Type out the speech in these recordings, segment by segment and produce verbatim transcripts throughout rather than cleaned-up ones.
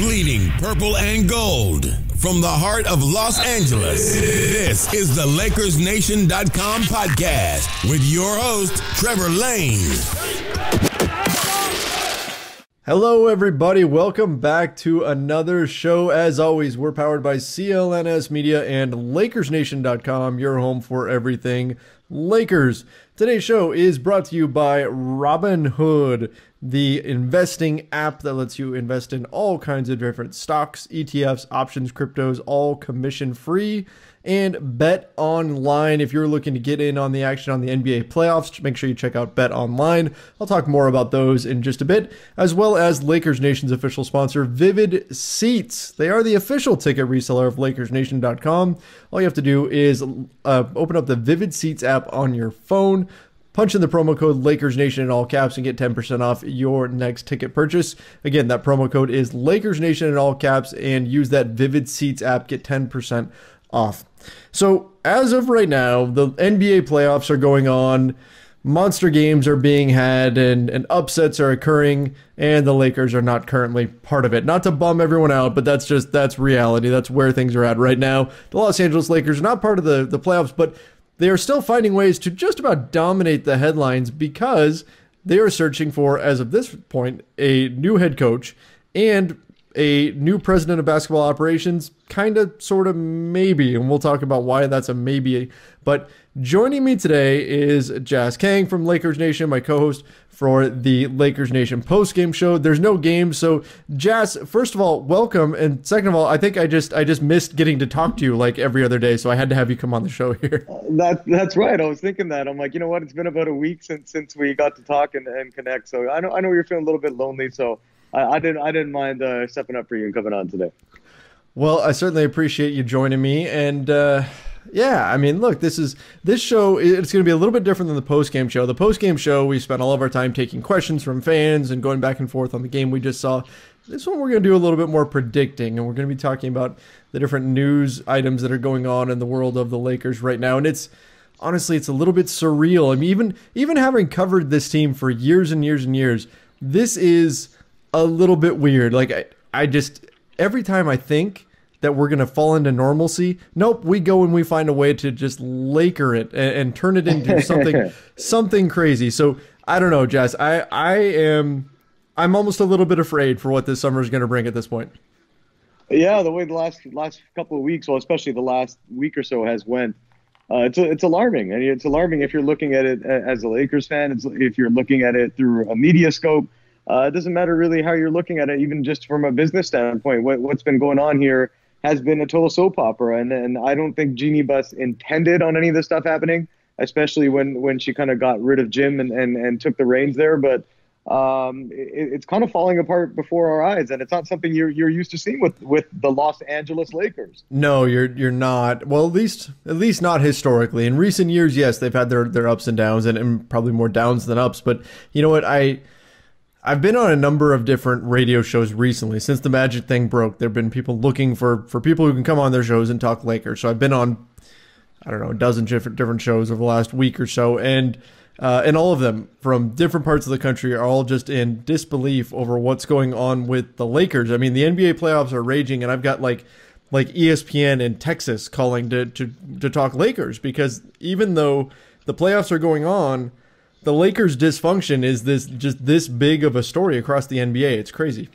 bleeding purple and gold. From the heart of Los Angeles, this is the Lakers Nation dot com podcast with your host, Trevor Lane. Hello, everybody. Welcome back to another show. As always, we're powered by C L N S Media and Lakers Nation dot com, your home for everything Lakers. Today's show is brought to you by Robinhood, the investing app that lets you invest in all kinds of different stocks, E T Fs, options, cryptos, all commission-free. And Bet Online, if you're looking to get in on the action on the N B A playoffs, make sure you check out Bet Online. I'll talk more about those in just a bit, as well as Lakers Nation's official sponsor, Vivid Seats. They are the official ticket reseller of Lakers Nation dot com. All you have to do is uh, open up the Vivid Seats app on your phone, punch in the promo code LakersNation in all caps and get ten percent off your next ticket purchase. Again, that promo code is LakersNation in all caps, and use that Vivid Seats app, get ten percent off. So as of right now, the N B A playoffs are going on, monster games are being had, and, and upsets are occurring, and the Lakers are not currently part of it. Not to bum everyone out, but that's just, that's reality. That's where things are at right now. The Los Angeles Lakers are not part of the, the playoffs, but they are still finding ways to just about dominate the headlines because they are searching for, as of this point, a new head coach and a new president of basketball operations, kind of, sort of, maybe, and we'll talk about why that's a maybe. But joining me today is Jazz Kang from Lakers Nation, my co-host for the Lakers Nation post-game show. There's no game, so Jazz, first of all, welcome, and second of all, I think I just I just missed getting to talk to you like every other day, so I had to have you come on the show here. That that's right. I was thinking that. I'm like, you know what? It's been about a week since since we got to talk and, and connect. So I know I know you're feeling a little bit lonely, so. I, I didn't. I didn't mind uh, stepping up for you and coming on today. Well, I certainly appreciate you joining me. And uh, yeah, I mean, look, this is this show. It's going to be a little bit different than the post game show. The post game show, we spent all of our time taking questions from fans and going back and forth on the game we just saw. This one, we're going to do a little bit more predicting, and we're going to be talking about the different news items that are going on in the world of the Lakers right now. And it's honestly, it's a little bit surreal. I mean, even even having covered this team for years and years and years, this is a little bit weird. Like I, I just, every time I think that we're going to fall into normalcy, nope, we go and we find a way to just Laker it and, and turn it into something, something crazy. So I don't know, Jess, I, I am, I'm almost a little bit afraid for what this summer is going to bring at this point. Yeah. The way the last, last couple of weeks, well, especially the last week or so has went, uh, it's, it's alarming. And it's alarming if you're looking at it as a Lakers fan, it's, if you're looking at it through a media scope. Uh, it doesn't matter really how you're looking at it, even just from a business standpoint. What, what's been going on here has been a total soap opera. And, and I don't think Jeannie Buss intended on any of this stuff happening, especially when, when she kind of got rid of Jim and, and, and took the reins there. But um, it, it's kind of falling apart before our eyes. And it's not something you're, you're used to seeing with, with the Los Angeles Lakers. No, you're you're not. Well, at least at least not historically. In recent years, yes, they've had their, their ups and downs and, and probably more downs than ups. But you know what? I... I've been on a number of different radio shows recently. Since the Magic thing broke, there have been people looking for, for people who can come on their shows and talk Lakers. So I've been on, I don't know, a dozen different different shows over the last week or so. And uh, and all of them from different parts of the country are all just in disbelief over what's going on with the Lakers. I mean, the N B A playoffs are raging, and I've got like like E S P N in Texas calling to to, to talk Lakers because even though the playoffs are going on, the Lakers' dysfunction is this just this big of a story across the N B A. It's crazy.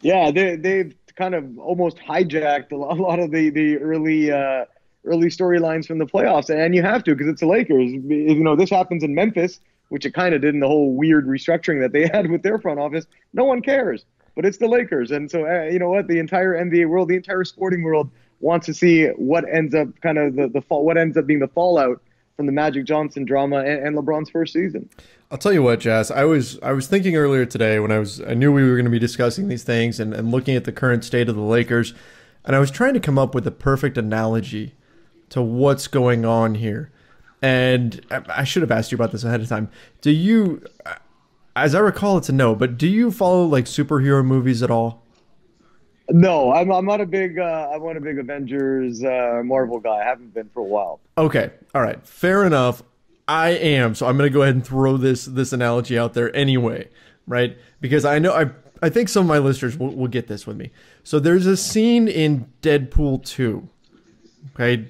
Yeah, they, they've kind of almost hijacked a lot of the, the early uh, early storylines from the playoffs. And you have to because it's the Lakers. You know, this happens in Memphis, which it kind of did in the whole weird restructuring that they had with their front office. No one cares, but it's the Lakers. And so, uh, you know what, the entire N B A world, the entire sporting world wants to see what ends up kind of the, the fall, what ends up being the fallout from the Magic Johnson drama and LeBron's first season. I'll tell you what, Jazz, I was I was thinking earlier today when I was I knew we were going to be discussing these things and, and looking at the current state of the Lakers, and I was trying to come up with a perfect analogy to what's going on here. And I, I should have asked you about this ahead of time. Do you, as I recall, it's a no, but do you follow like superhero movies at all? No, I'm I'm not a big uh, I'm not a big Avengers uh, Marvel guy. I haven't been for a while. Okay, all right, fair enough. I am, so I'm going to go ahead and throw this this analogy out there anyway, right? Because I know I've I think some of my listeners will, will get this with me. So there's a scene in Deadpool two. Okay,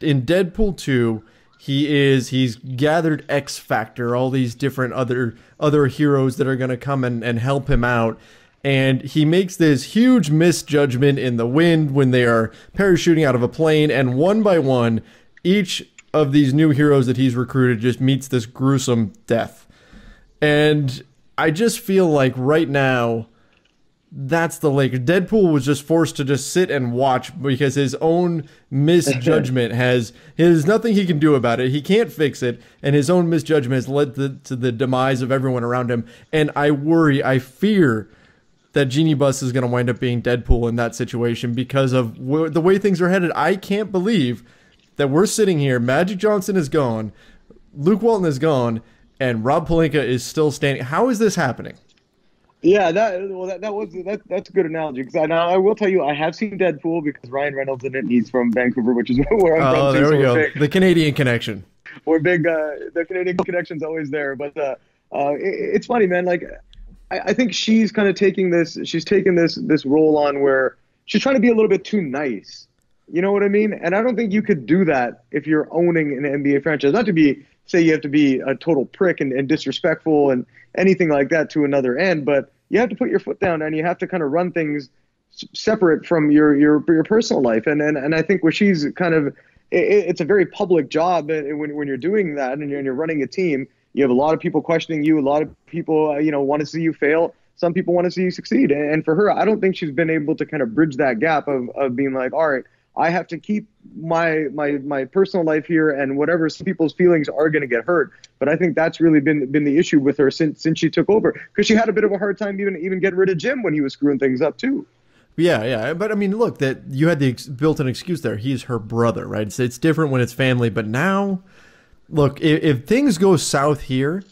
in Deadpool two, he is he's gathered X Factor, all these different other other heroes that are going to come and, and help him out. And he makes this huge misjudgment in the wind when they are parachuting out of a plane. And one by one, each of these new heroes that he's recruited just meets this gruesome death. And I just feel like right now, that's the Lakers. Deadpool was just forced to just sit and watch because his own misjudgment has, there's nothing he can do about it. He can't fix it. And his own misjudgment has led to, to the demise of everyone around him. And I worry, I fear that Jeannie Buss is going to wind up being Deadpool in that situation because of wh the way things are headed. I can't believe that we're sitting here. Magic Johnson is gone. Luke Walton is gone. And Rob Pelinka is still standing. How is this happening? Yeah, that well, that, that was that, that's a good analogy. Because I, now I will tell you, I have seen Deadpool because Ryan Reynolds in it. He's from Vancouver, which is where I'm oh, from. Oh, there so we go. Big, the Canadian connection. We're big. Uh, the Canadian connection's always there. But uh, uh, it, it's funny, man. Like, I, I think she's kind of taking this. She's taking this this role on where she's trying to be a little bit too nice. You know what I mean? And I don't think you could do that if you're owning an N B A franchise. Not to be say you have to be a total prick and, and disrespectful and anything like that to another end, but you have to put your foot down and you have to kind of run things separate from your your, your personal life. And, and and I think where she's kind of, it, it's a very public job when, when you're doing that and you're, and you're running a team, you have a lot of people questioning you. A lot of people, uh, you know, want to see you fail. Some people want to see you succeed. And, and for her, I don't think she's been able to kind of bridge that gap of, of being like, all right, I have to keep my my my personal life here, and whatever, some people's feelings are going to get hurt. But I think that's really been been the issue with her since since she took over, because she had a bit of a hard time even even getting rid of Jim when he was screwing things up too. Yeah, yeah, but I mean, look, that you had the ex built-in excuse there. He's her brother, right? It's, it's different when it's family, but now, look, if, if things go south here,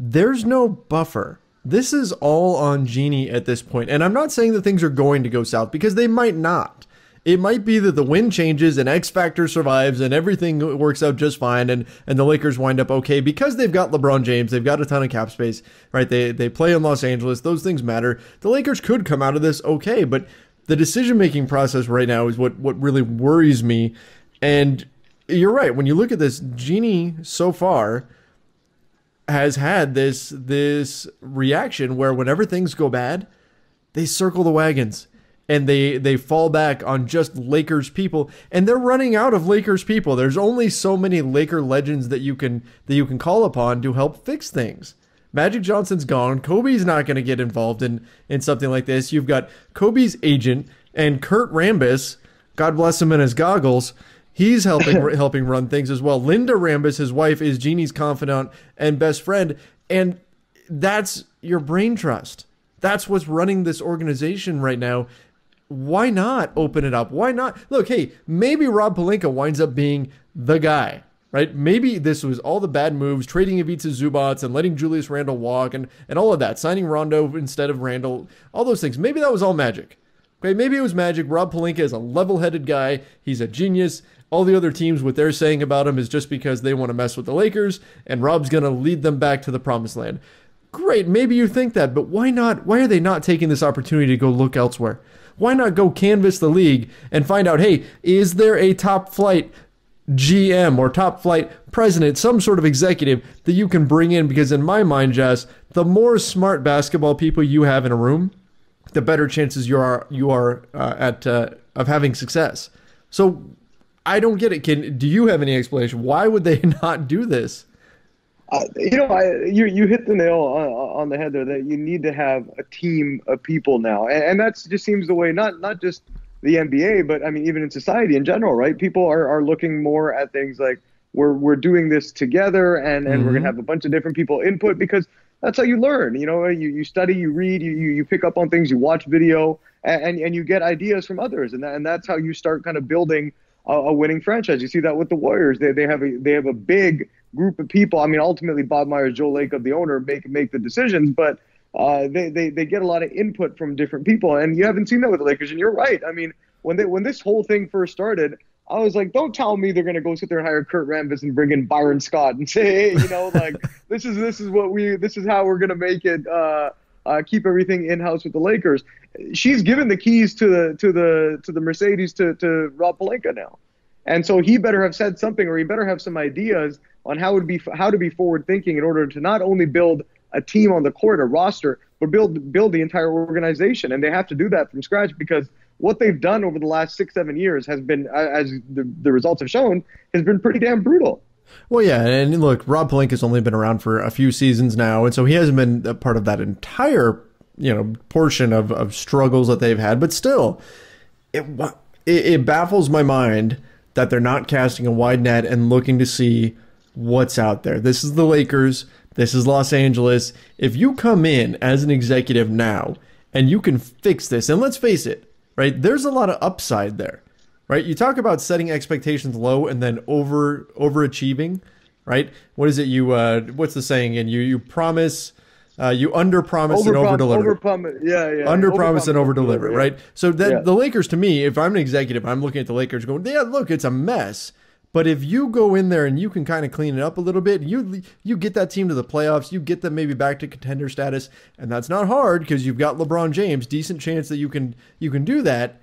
there's no buffer. This is all on Jeannie at this point, and I'm not saying that things are going to go south because they might not. It might be that the wind changes and X Factor survives and everything works out just fine and, and the Lakers wind up okay because they've got LeBron James, they've got a ton of cap space, right? They they play in Los Angeles, those things matter. The Lakers could come out of this okay, but the decision-making process right now is what, what really worries me. And you're right, when you look at this, Jeannie so far has had this this reaction where whenever things go bad, they circle the wagons. And they, they fall back on just Lakers people, and they're running out of Lakers people. There's only so many Laker legends that you can that you can call upon to help fix things. Magic Johnson's gone. Kobe's not going to get involved in in something like this. You've got Kobe's agent and Kurt Rambis, God bless him in his goggles. He's helping helping run things as well. Linda Rambis, his wife, is Jeannie's confidant and best friend, and that's your brain trust. That's what's running this organization right now. Why not open it up? Why not? Look, hey, maybe Rob Pelinka winds up being the guy, right? Maybe this was all the bad moves, trading Ivica Zubac and letting Julius Randle walk and, and all of that, signing Rondo instead of Randle, all those things. Maybe that was all magic. Okay, maybe it was magic. Rob Pelinka is a level-headed guy. He's a genius. All the other teams, what they're saying about him is just because they want to mess with the Lakers, and Rob's going to lead them back to the promised land. Great, maybe you think that, but why not? Why are they not taking this opportunity to go look elsewhere? Why not go canvas the league and find out, hey, is there a top flight G M or top flight president, some sort of executive that you can bring in? Because in my mind, Jess, the more smart basketball people you have in a room, the better chances you are you are uh, at uh, of having success. So I don't get it. Can do you have any explanation? Why would they not do this? Uh, you know, I, you you hit the nail on, on the head there. That you need to have a team of people now, and, and that just seems the way. Not not just the N B A, but I mean, even in society in general, right? People are are looking more at things like we're we're doing this together, and, and mm-hmm. we're gonna have a bunch of different people input because that's how you learn. You know, you you study, you read, you you, you pick up on things, you watch video, and, and and you get ideas from others, and that, and that's how you start kind of building a, a winning franchise. You see that with the Warriors. They they have a they have a big group of people. I mean, ultimately, Bob Myers, Joe Lacob, the owner, make make the decisions, but uh, they, they they get a lot of input from different people, and you haven't seen that with the Lakers. And you're right. I mean, when they when this whole thing first started, I was like, don't tell me they're going to go sit there and hire Kurt Rambis and bring in Byron Scott and say, hey, you know, like this is this is what we this is how we're going to make it. Uh, uh, keep everything in-house with the Lakers. She's given the keys to the to the to the Mercedes to, to Rob Pelinka now. And so he better have said something, or he better have some ideas on how would be how to be forward thinking in order to not only build a team on the court, a roster, but build build the entire organization. And they have to do that from scratch, because what they've done over the last six, seven years has been, as the, the results have shown, has been pretty damn brutal. Well, yeah, and look, Rob Pelinka's only been around for a few seasons now, and so he hasn't been a part of that entire, you know, portion of, of struggles that they've had. But still, it, it it baffles my mind that they're not casting a wide net and looking to see what's out there. This is the Lakers. This is Los Angeles. If you come in as an executive now and you can fix this, and let's face it, right, there's a lot of upside there. Right, you talk about setting expectations low and then over overachieving, right? What is it? You uh, what's the saying? And you you promise, uh, you underpromise and overdeliver. Overpromise, yeah, yeah. Underpromise and overdeliver, yeah. Right? So that yeah. the Lakers, to me, if I'm an executive, I'm looking at the Lakers going, yeah, look, it's a mess. But if you go in there and you can kind of clean it up a little bit, you you get that team to the playoffs, you get them maybe back to contender status, and that's not hard because you've got LeBron James. Decent chance that you can you can do that.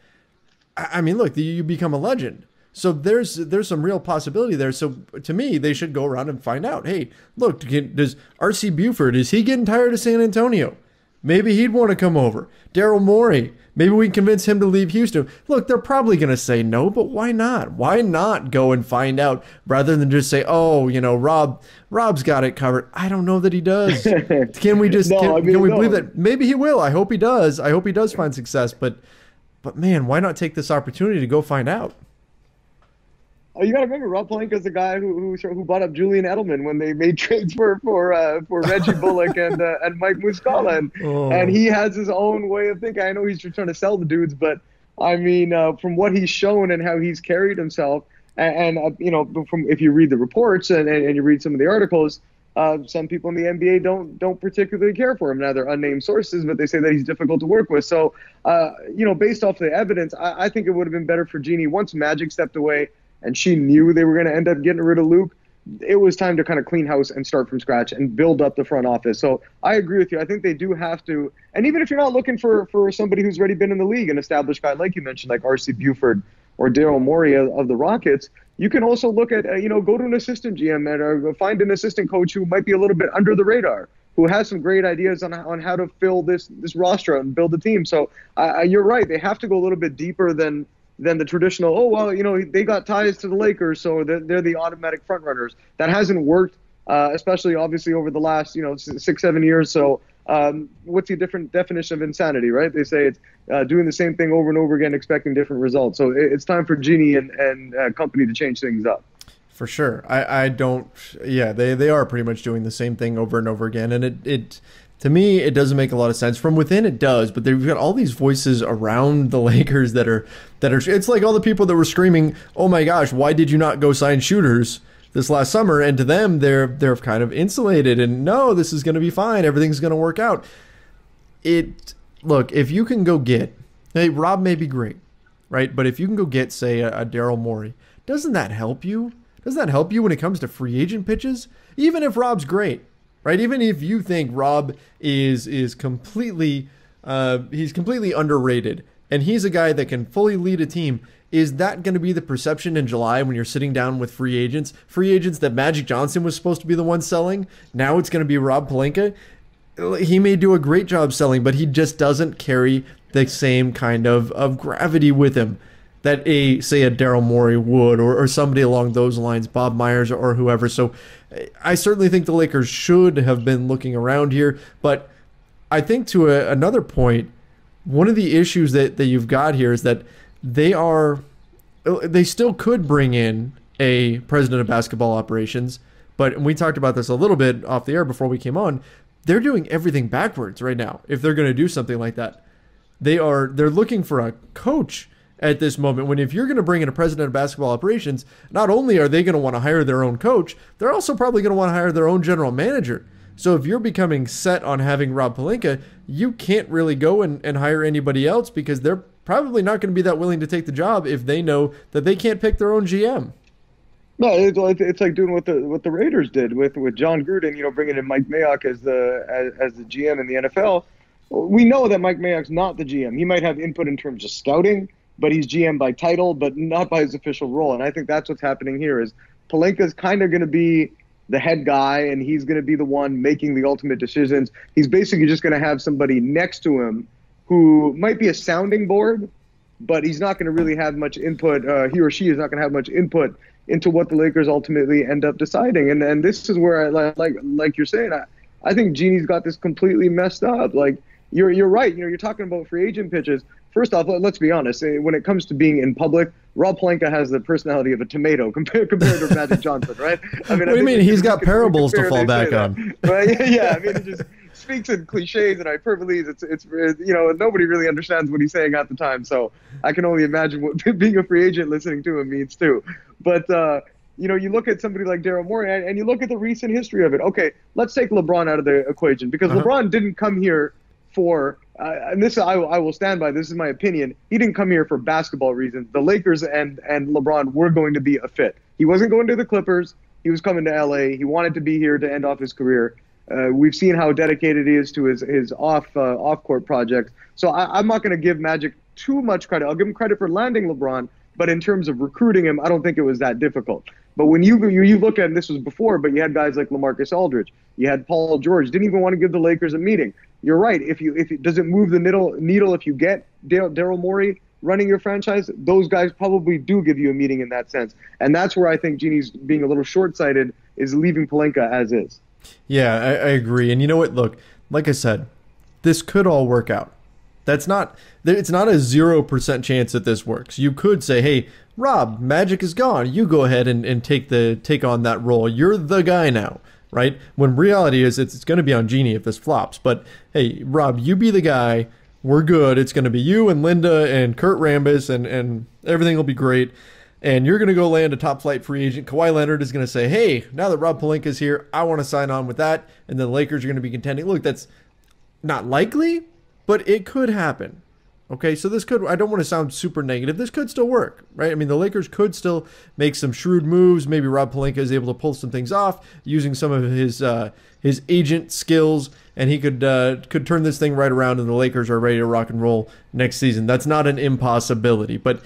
I mean, look, you become a legend. So there's there's some real possibility there. So to me, they should go around and find out, hey, look, does R C. Buford, is he getting tired of San Antonio? Maybe he'd want to come over. Daryl Morey, maybe we can convince him to leave Houston. Look, they're probably going to say no, but why not? Why not go and find out rather than just say, oh, you know, Rob, Rob's got it covered. I don't know that he does. Can we just no, can, I mean, can we no. believe that? Maybe he will. I hope he does. I hope he does find success, but... But, man, why not take this opportunity to go find out? Oh, you got to remember, Rob Pelinka's the guy who, who who bought up Julian Edelman when they made trades for for, uh, for Reggie Bullock and uh, and Mike Muscala. And, oh. and he has his own way of thinking. I know he's trying to sell the dudes, but, I mean, uh, from what he's shown and how he's carried himself, and, and uh, you know, from if you read the reports and, and you read some of the articles, uh, some people in the N B A don't don't particularly care for him. Now, they're unnamed sources, but they say that he's difficult to work with. So, uh, you know, based off the evidence, I, I think it would have been better for Jeannie. Once Magic stepped away and she knew they were going to end up getting rid of Luke, it was time to kind of clean house and start from scratch and build up the front office. So I agree with you. I think they do have to. And even if you're not looking for, for somebody who's already been in the league, an established guy, like you mentioned, like R C. Buford or Daryl Morey of the Rockets, you can also look at, uh, you know, go to an assistant G M and, or find an assistant coach who might be a little bit under the radar, who has some great ideas on, on how to fill this this roster and build the team. So uh, you're right. They have to go a little bit deeper than than the traditional, oh, well, you know, they got ties to the Lakers, so they're, they're the automatic front runners. That hasn't worked, uh, especially obviously over the last, you know, six, seven years. So um, what's the different definition of insanity, right? They say it's uh, doing the same thing over and over again, expecting different results. So it, it's time for Jeannie and, and uh, company to change things up. For sure. I, I don't, yeah, they, they are pretty much doing the same thing over and over again. And it, it, to me, it doesn't make a lot of sense. From within, it does, but they've got all these voices around the Lakers that are, that are, it's like all the people that were screaming, oh my gosh, why did you not go sign shooters this last summer? And to them, they're, they're kind of insulated and no, this is going to be fine. Everything's going to work out. It, look, if you can go get, hey, Rob may be great, right? But if you can go get, say, a, a Daryl Morey, doesn't that help you? Doesn't that help you when it comes to free agent pitches? Even if Rob's great, right? Even if you think Rob is is completely, uh, he's completely underrated and he's a guy that can fully lead a team, is that going to be the perception in July when you're sitting down with free agents? Free agents that Magic Johnson was supposed to be the one selling? Now it's going to be Rob Pelinka? He may do a great job selling, but he just doesn't carry the same kind of, of gravity with him that a, say, a Daryl Morey would, or, or somebody along those lines, Bob Myers or whoever. So I certainly think the Lakers should have been looking around here. But I think to a, another point, one of the issues that, that you've got here is that they are, they still could bring in a president of basketball operations. But and we talked about this a little bit off the air before we came on. They're doing everything backwards right now if they're going to do something like that. They are, they're looking for a coach at this moment, when if you're going to bring in a president of basketball operations, not only are they going to want to hire their own coach, they're also probably going to want to hire their own general manager. So if you're becoming set on having Rob Pelinka, you can't really go and, and hire anybody else because they're probably not going to be that willing to take the job if they know that they can't pick their own G M. No, it's, it's like doing what the what the Raiders did with with John Gruden, you know, bringing in Mike Mayock as the as, as the G M in the N F L. we know that Mike Mayock's not the G M. He might have input in terms of scouting, but he's G M by title, but not by his official role. And I think that's what's happening here is Pelinka's kind of going to be the head guy, and he's going to be the one making the ultimate decisions. He's basically just going to have somebody next to him who might be a sounding board, but he's not going to really have much input. Uh, he or she is not going to have much input into what the Lakers ultimately end up deciding. And and this is where, I, like like you're saying, I, I think Jeannie's got this completely messed up. Like, you're you're right. You know, you're talking about free agent pitches. First off, let's be honest. When it comes to being in public, Rob Pelinka has the personality of a tomato compared compared to Magic Johnson, right? I mean, what do you mean? He's got parables to fall back on. Right? Yeah, I mean, it just speaks in cliches and hyperboles. It's it's you know, nobody really understands what he's saying at the time. So I can only imagine what being a free agent listening to him means too. But uh, you know, you look at somebody like Daryl Morey and you look at the recent history of it. Okay, let's take LeBron out of the equation because uh-huh. LeBron didn't come here for. Uh, and this I, I will stand by. This is my opinion. He didn't come here for basketball reasons. The Lakers and, and LeBron were going to be a fit. He wasn't going to the Clippers. He was coming to L A. He wanted to be here to end off his career. Uh, we've seen how dedicated he is to his, his off, uh, off-court projects. So I, I'm not going to give Magic too much credit. I'll give him credit for landing LeBron, but in terms of recruiting him, I don't think it was that difficult. But when you you, you look at, and this was before, but you had guys like LaMarcus Aldridge. You had Paul George. Didn't even want to give the Lakers a meeting. You're right. If you if it doesn't move the needle, needle if you get Daryl Morey running your franchise, those guys probably do give you a meeting in that sense. And that's where I think Jeannie's being a little short-sighted is leaving Pelinka as is. Yeah, I, I agree. And you know what? Look, like I said, this could all work out. That's not. It's not a zero percent chance that this works. You could say, "Hey, Rob, Magic is gone. You go ahead and, and take the take on that role. You're the guy now." Right? When reality is it's, it's going to be on Jeannie if this flops. But, hey, Rob, you be the guy. We're good. It's going to be you and Linda and Kurt Rambis, and, and everything will be great. And you're going to go land a top-flight free agent. Kawhi Leonard is going to say, hey, now that Rob Pelinka's here, I want to sign on with that. And the Lakers are going to be contending. Look, that's not likely, but it could happen. Okay, so this could, I don't want to sound super negative. This could still work, right? I mean, the Lakers could still make some shrewd moves. Maybe Rob Pelinka is able to pull some things off using some of his uh, his agent skills, and he could uh, could turn this thing right around, and the Lakers are ready to rock and roll next season. That's not an impossibility, but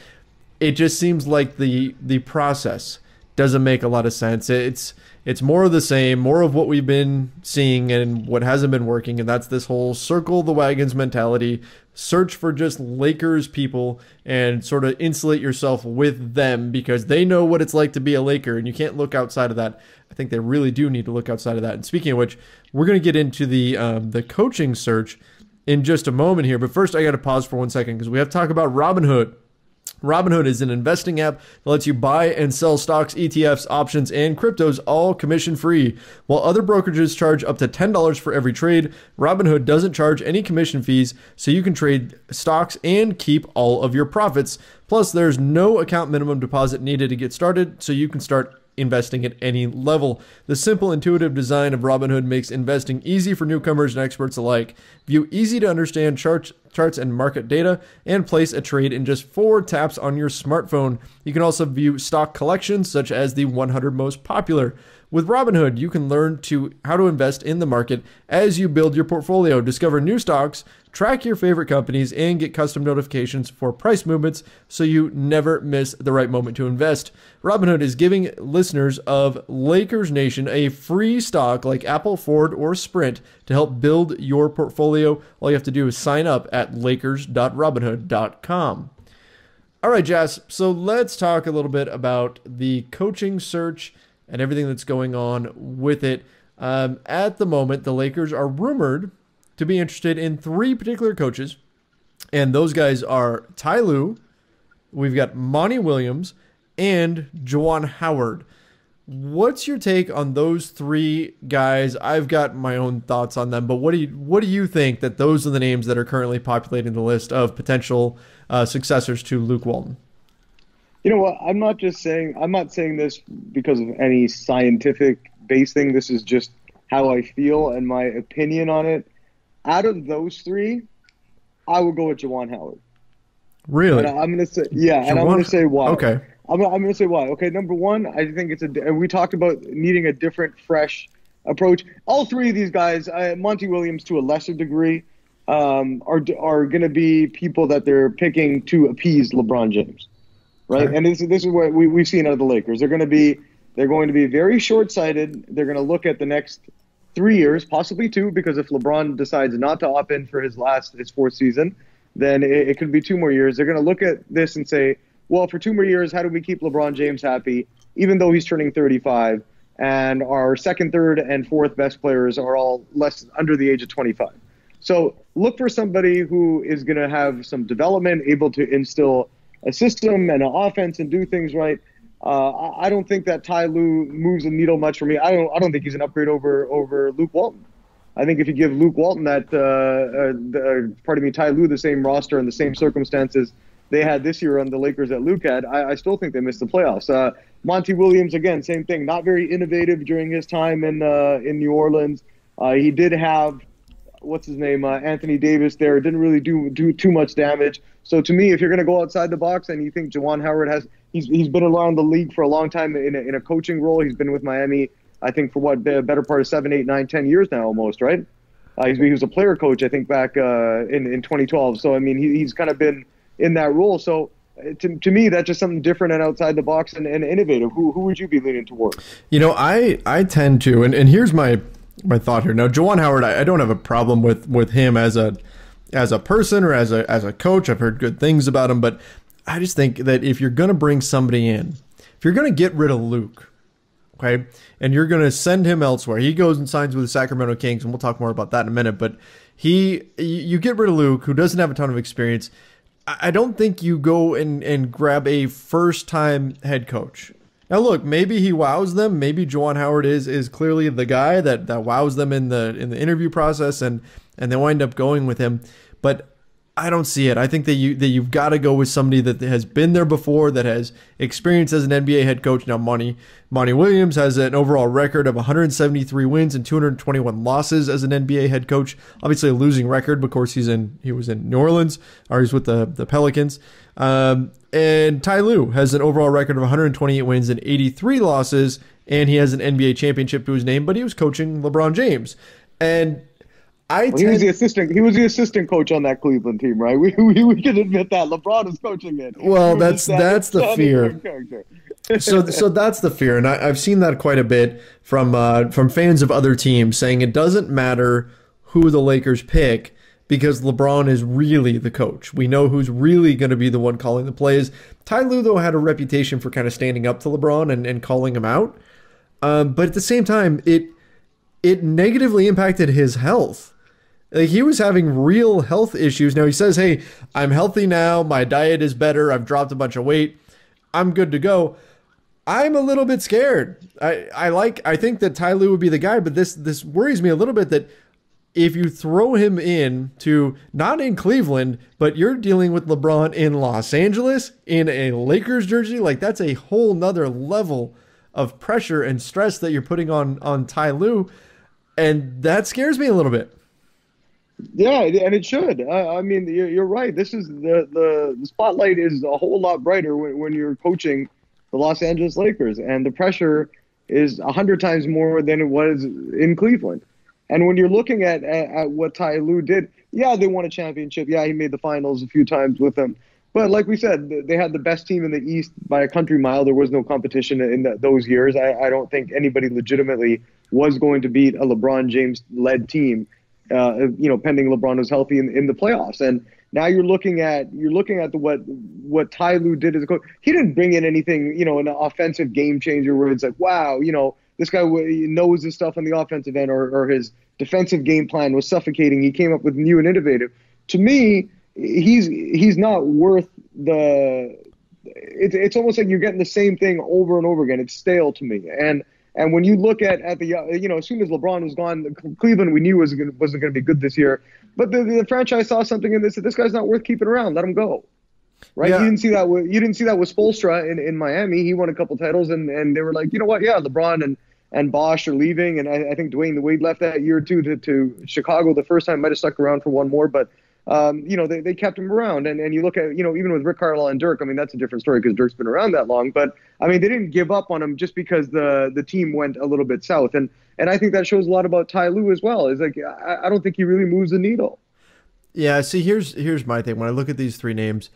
it just seems like the the process doesn't make a lot of sense. It's it's more of the same, more of what we've been seeing and what hasn't been working, and that's this whole circle the wagons mentality. Search for just Lakers people and sort of insulate yourself with them because they know what it's like to be a Laker, and you can't look outside of that. I think they really do need to look outside of that. And speaking of which, we're going to get into the um, the coaching search in just a moment here. But first, I got to pause for one second because we have to talk about Robinhood. Robinhood is an investing app that lets you buy and sell stocks, E T Fs, options, and cryptos all commission-free. While other brokerages charge up to ten dollars for every trade, Robinhood doesn't charge any commission fees, so you can trade stocks and keep all of your profits. Plus, there's no account minimum deposit needed to get started, so you can start investing at any level. The simple, intuitive design of Robinhood makes investing easy for newcomers and experts alike. View easy-to-understand charts, charts and market data and place a trade in just four taps on your smartphone. You can also view stock collections such as the one hundred most popular. With Robinhood, you can learn to how to invest in the market as you build your portfolio, discover new stocks, track your favorite companies, and get custom notifications for price movements so you never miss the right moment to invest. Robinhood is giving listeners of Lakers Nation a free stock like Apple, Ford, or Sprint to help build your portfolio. All you have to do is sign up at lakers dot robinhood dot com. All right, Jazz, so let's talk a little bit about the coaching search and everything that's going on with it. Um, at the moment, the Lakers are rumored to be interested in three particular coaches, and those guys are Ty Lue, we've got Monty Williams, and Juwan Howard. What's your take on those three guys? I've got my own thoughts on them, but what do you what do you think that those are the names that are currently populating the list of potential uh, successors to Luke Walton? You know what? I'm not just saying I'm not saying this because of any scientific base thing. This is just how I feel and my opinion on it. Out of those three, I would go with Juwan Howard. Really? And I'm gonna say yeah, Juwan? And I'm gonna say why. Okay. I'm I'm gonna say why. Okay. Number one, I think it's a. We talked about needing a different, fresh approach. All three of these guys, uh, Monty Williams to a lesser degree. um, are are going to be people that they're picking to appease LeBron James, right? Sure. And this this is what we we've seen out of the Lakers. They're going to be they're going to be very short-sighted. They're going to look at the next three years, possibly two, because if LeBron decides not to opt in for his last his fourth season, then it, it could be two more years. They're going to look at this and say, well, for two more years, how do we keep LeBron James happy, even though he's turning thirty-five, and our second, third, and fourth best players are all less under the age of twenty-five. So look for somebody who is going to have some development, able to instill a system and an offense and do things right. Uh, I don't think that Ty Lue moves the needle much for me. I don't. I don't think he's an upgrade over over Luke Walton. I think if you give Luke Walton that, uh, uh, the, pardon me, Ty Lue the same roster and the same circumstances they had this year on the Lakers that Luke had, I, I still think they missed the playoffs. Uh, Monty Williams, again, same thing. Not very innovative during his time in uh, in New Orleans. Uh, he did have, what's his name, uh, Anthony Davis there. Didn't really do, do too much damage. So to me, if you're going to go outside the box and you think Juwan Howard has, he's he's been around the league for a long time in a, in a coaching role. He's been with Miami, I think, for what, the better part of seven, eight, nine, ten years now almost, right? Uh, he's, he was a player coach, I think, back uh, in, in twenty twelve. So, I mean, he, he's kind of been in that role. So to, to me, that's just something different and outside the box and, and innovative. Who who would you be leaning towards? You know, I, I tend to, and, and here's my, my thought here. Now, Juwan Howard, I, I don't have a problem with, with him as a as a person or as a as a coach. I've heard good things about him, but I just think that if you're going to bring somebody in, if you're going to get rid of Luke, okay, and you're going to send him elsewhere, he goes and signs with the Sacramento Kings, and we'll talk more about that in a minute, but he, you get rid of Luke, who doesn't have a ton of experience. I don't think you go and, and grab a first-time head coach. Now, look, maybe he wows them. Maybe Juwan Howard is is clearly the guy that, that wows them in the in the interview process, and, and they wind up going with him. But I don't see it. I think that, you, that you've got to go with somebody that has been there before, that has experience as an N B A head coach. Now, Monty, Monty Williams has an overall record of one hundred seventy-three wins and two hundred twenty-one losses as an N B A head coach. Obviously a losing record because he's in, he was in New Orleans, or he's with the, the Pelicans. Um, and Ty Lue has an overall record of one hundred twenty-eight wins and eighty-three losses, and he has an N B A championship to his name, but he was coaching LeBron James. And I well, he was the assistant. He was the assistant coach on that Cleveland team, right? We we, we can admit that LeBron is coaching it. Well, that's that, that's the fear. so so that's the fear, and I, I've seen that quite a bit from uh, from fans of other teams saying it doesn't matter who the Lakers pick because LeBron is really the coach. We know who's really going to be the one calling the plays. Ty Lue, though, had a reputation for kind of standing up to LeBron and and calling him out, um, but at the same time, it it negatively impacted his health. Like, he was having real health issues. Now, he says, hey, I'm healthy now. My diet is better. I've dropped a bunch of weight. I'm good to go. I'm a little bit scared. I, I like, I think that Ty Lue would be the guy, but this, this worries me a little bit that if you throw him in to, not in Cleveland, but you're dealing with LeBron in Los Angeles in a Lakers jersey, like that's a whole nother level of pressure and stress that you're putting on, on Ty Lue. And that scares me a little bit. Yeah, and it should. Uh, I mean, you're, you're right. This is the, the the spotlight is a whole lot brighter when, when you're coaching the Los Angeles Lakers, and the pressure is a hundred times more than it was in Cleveland. And when you're looking at, at, at what Ty Lue did, yeah, they won a championship. Yeah, he made the finals a few times with them. But like we said, they had the best team in the East by a country mile. There was no competition in the, those years. I, I don't think anybody legitimately was going to beat a LeBron James-led team. Uh, you know, pending LeBron was healthy in, in the playoffs, and now you're looking at you're looking at the, what what Ty Lue did as a coach. He didn't bring in anything, you know, an offensive game changer where it's like, wow, you know, this guy knows his stuff on the offensive end, or or his defensive game plan was suffocating. He came up with new and innovative. To me, he's he's not worth the. It's it's almost like you're getting the same thing over and over again. It's stale to me, and. And when you look at, at the, you know, as soon as LeBron was gone, Cleveland we knew was gonna, wasn't going to be good this year. But the, the franchise saw something in this that this guy's not worth keeping around. Let him go, right? Yeah. You didn't see that. With, you didn't see that with Spoelstra in, in Miami. He won a couple titles, and, and they were like, you know what? Yeah, LeBron and, and Bosch are leaving, and I, I think Dwayne Wade left that year too to, to Chicago. The first time might have stuck around for one more, but um, you know they, they kept him around. And and you look at, you know, even with Rick Carlisle and Dirk, I mean that's a different story because Dirk's been around that long, but. I mean, they didn't give up on him just because the the team went a little bit south. And and I think that shows a lot about Ty Lue as well. It's like, I, I don't think he really moves the needle. Yeah, see, here's here's my thing. When I look at these three names,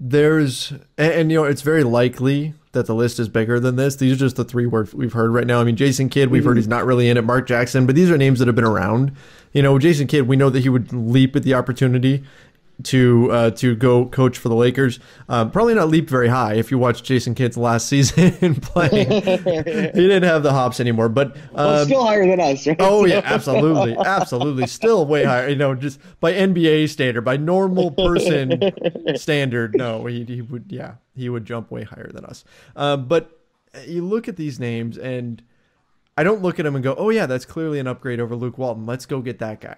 there's and, and you know, it's very likely that the list is bigger than this. These are just the three words we've heard right now. I mean, Jason Kidd, we've heard he's not really in it. Mark Jackson, but these are names that have been around. You know, Jason Kidd, we know that he would leap at the opportunity to uh, to go coach for the Lakers. Uh, probably not leap very high if you watch Jason Kidd's last season playing. He didn't have the hops anymore, but um, well, still higher than us. Right? Oh yeah, absolutely, absolutely, still way higher. You know, just by N B A standard, by normal person standard, no, he, he would, yeah, he would jump way higher than us. Uh, but you look at these names, and I don't look at them and go, oh yeah, that's clearly an upgrade over Luke Walton. Let's go get that guy.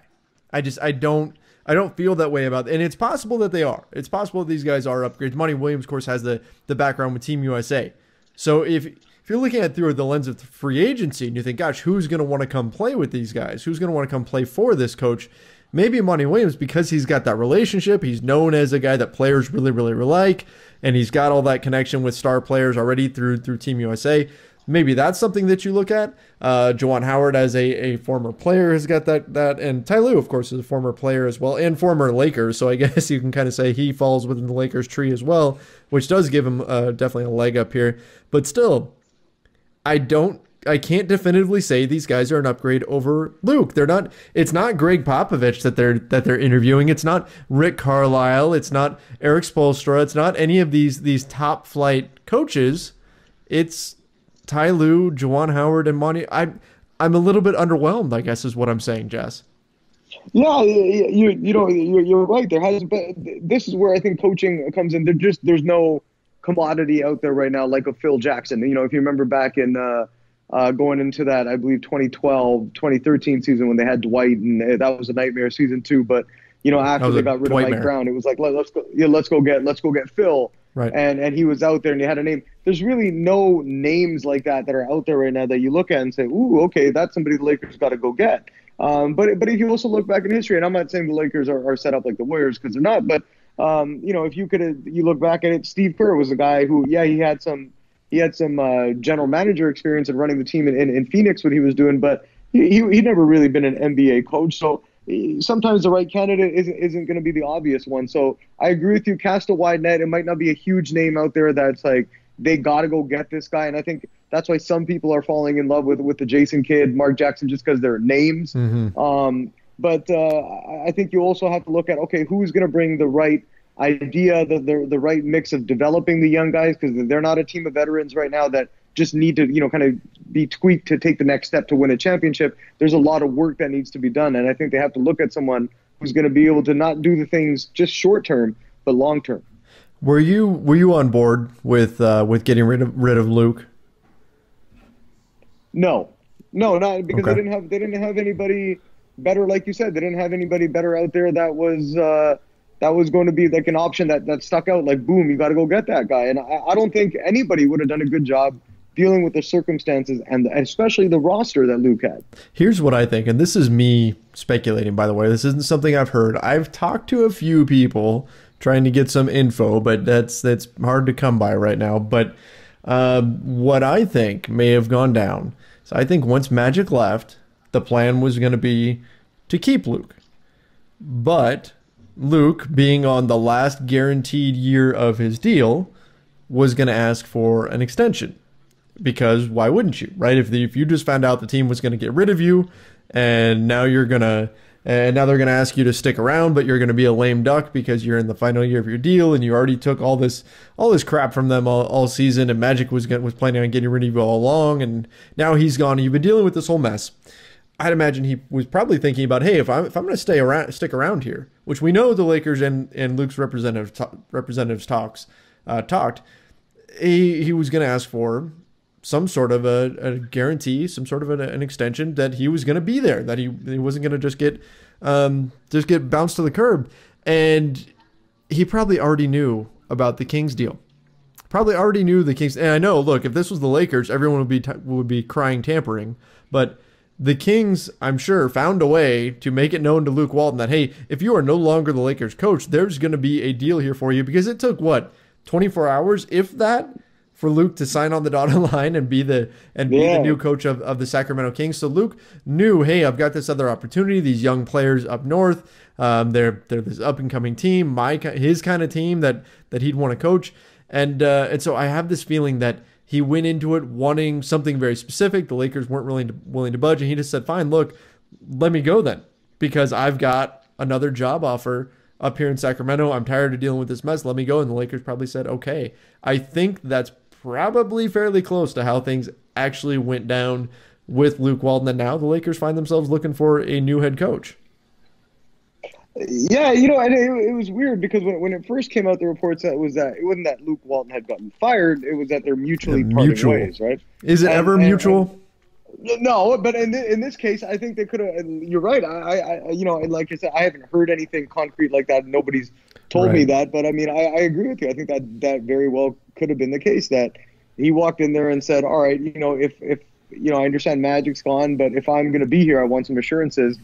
I just, I don't. I don't feel that way about it. And it's possible that they are. It's possible that these guys are upgrades. Monty Williams, of course, has the, the background with Team U S A. So if if you're looking at it through the lens of free agency and you think, gosh, who's going to want to come play with these guys? Who's going to want to come play for this coach? Maybe Monty Williams, because he's got that relationship. He's known as a guy that players really, really like. And he's got all that connection with star players already through through Team U S A. Maybe that's something that you look at. Uh, Juwan Howard, as a, a former player, has got that. that. And Ty Lue, of course, is a former player as well and former Lakers. So I guess you can kind of say he falls within the Lakers tree as well, which does give him uh, definitely a leg up here. But still, I don't. I can't definitively say these guys are an upgrade over Luke. They're not. It's not Greg Popovich that they're that they're interviewing. It's not Rick Carlisle. It's not Eric Spoelstra. It's not any of these these top flight coaches. It's Ty Lue, Juwan Howard, and Monty. I'm I'm a little bit underwhelmed, I guess, is what I'm saying, Jess. No, you you know you're you're right. There hasn't been. This is where I think coaching comes in. There just there's no commodity out there right now like a Phil Jackson. You know, if you remember back in. Uh, Uh, going into that, I believe, twenty twelve, twenty thirteen season when they had Dwight, and that was a nightmare season too. But you know, after they got rid of Mike Brown, it was like, let's go, yeah, let's go get, let's go get Phil, right? And and he was out there, and he had a name. There's really no names like that that are out there right now that you look at and say, ooh, okay, that's somebody the Lakers got to go get. Um, but but if you also look back in history, and I'm not saying the Lakers are, are set up like the Warriors because they're not, but um, you know, if you could, you look back at it, Steve Kerr was a guy who, yeah, he had some. He had some uh, general manager experience in running the team in, in, in Phoenix, what he was doing, but he, he, he'd never really been an N B A coach. So he, sometimes the right candidate isn't, isn't going to be the obvious one. So I agree with you. Cast a wide net. It might not be a huge name out there that's like, they got to go get this guy. And I think that's why some people are falling in love with, with the Jason Kidd, Mark Jackson, just because they're names. Mm-hmm. Um, but uh, I think you also have to look at, okay, who's going to bring the right idea, the, the the right mix of developing the young guys, because they're not a team of veterans right now that just need to, you know, kind of be tweaked to take the next step to win a championship. There's a lot of work that needs to be done, and I think they have to look at someone who's going to be able to not do the things just short term, but long term. Were you were you on board with uh, with getting rid of rid of Luke? No, no, not because okay. they didn't have they didn't have anybody better, like you said. They didn't have anybody better out there that was. Uh, That was going to be like an option that, that stuck out, like, boom, you got to go get that guy. And I, I don't think anybody would have done a good job dealing with the circumstances and, the, and especially the roster that Luke had. Here's what I think, and this is me speculating, by the way. This isn't something I've heard. I've talked to a few people trying to get some info, but that's, that's hard to come by right now. But um, what I think may have gone down, so I think once Magic left, the plan was going to be to keep Luke. But Luke, being on the last guaranteed year of his deal, was going to ask for an extension, because why wouldn't you, right? If the, if you just found out the team was going to get rid of you, and now you're going to, and now they're going to ask you to stick around, but you're going to be a lame duck because you're in the final year of your deal, and you already took all this all this crap from them all, all season, and Magic was was planning on getting rid of you all along, and now he's gone, and you've been dealing with this whole mess. I'd imagine he was probably thinking about, hey, if I'm if I'm going to stay around, stick around here, which we know the Lakers and, and Luke's representative to, representatives talks uh, talked, he, he was going to ask for some sort of a, a guarantee, some sort of an, an extension, that he was going to be there, that he, he wasn't going to just get um, just get bounced to the curb, and he probably already knew about the Kings deal. Probably already knew the Kings, and I know. Look, if this was the Lakers, everyone would be t would be crying tampering, but the Kings, I'm sure, found a way to make it known to Luke Walton that, hey, if you are no longer the Lakers coach, there's going to be a deal here for you, because it took, what, twenty-four hours, if that, for Luke to sign on the dotted line and be the and be yeah. the new coach of, of the Sacramento Kings. So Luke knew, hey, I've got this other opportunity. These young players up north, um, they're they're this up and coming team, my his kind of team that that he'd want to coach. And uh, and so I have this feeling that he went into it wanting something very specific. The Lakers weren't really willing to budge, and he just said, "Fine, look, let me go then, because I've got another job offer up here in Sacramento. I'm tired of dealing with this mess. Let me go." And the Lakers probably said, "Okay." I think that's probably fairly close to how things actually went down with Luke Walton, and now the Lakers find themselves looking for a new head coach. Yeah, you know, and it, it was weird because when, when it first came out, the reports that was that it wasn't that Luke Walton had gotten fired; it was that they're mutually yeah, parting mutual. ways, right? Is it and, ever and, mutual? And, no, but in th- in this case, I think they could have. You're right. I, I, you know, and like I said, I haven't heard anything concrete like that. Nobody's told right. me that, but I mean, I, I agree with you. I think that that very well could have been the case, that he walked in there and said, all right, you know, if, if you know, I understand Magic's gone, but if I'm going to be here, I want some assurances